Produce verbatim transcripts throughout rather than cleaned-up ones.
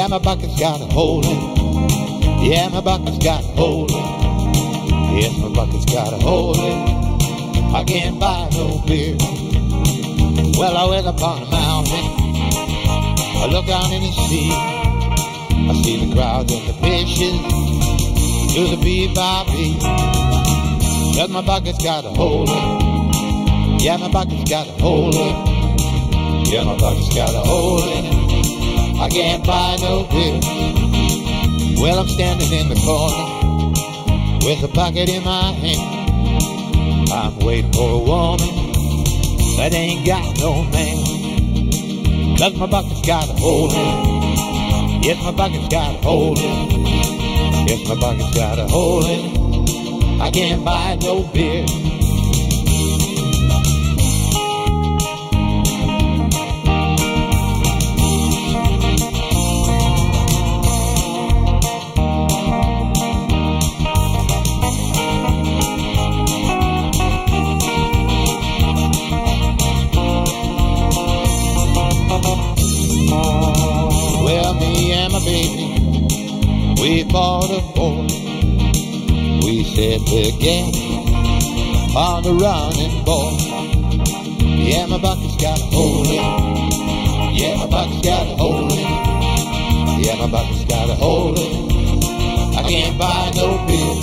Yeah, my bucket's got a hole in it. Yeah, my bucket's got a hole in it. Yes, my bucket's got a hole in it. I can't buy no beer. Well, I went up on a mountain, I look out in the sea, I see the crowds and the fishes, do the bee-bop-bee. But my bucket's got a hole in it. Yeah, my bucket's got a hole in it. Yeah, my bucket's got a hole in it. I can't buy no beer. Well, I'm standing in the corner with a bucket in my hand. I'm waiting for a woman that ain't got no man. Cause my bucket's got a hole in it. Yes, my bucket's got a hole in it. Yes, my bucket's got a hole in it. I can't buy no beer. We bought a boat, we said we're getting on the running board. Yeah, my bucket's got a hole in it. Yeah, my bucket's got a hole in it. Yeah, my bucket's got a hole in it. I can't buy no beer.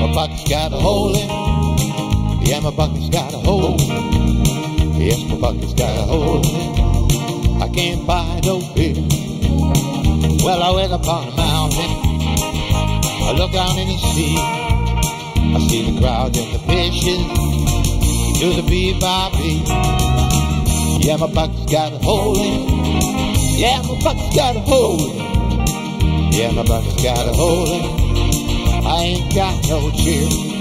My bucket's got a hole in it. Yeah, my bucket's got a hole in it. Yes, my bucket's got a hole in it. I can't buy no beer. Well, I went up on a mountain, I look down in the sea, I see the crowds and the fishes, do the bee-bop-bee. Yeah, my bucket's got a hole in it. Yeah, my bucket's got a hole in it. Yeah, my bucket's got a hole in it. I ain't got no cheer.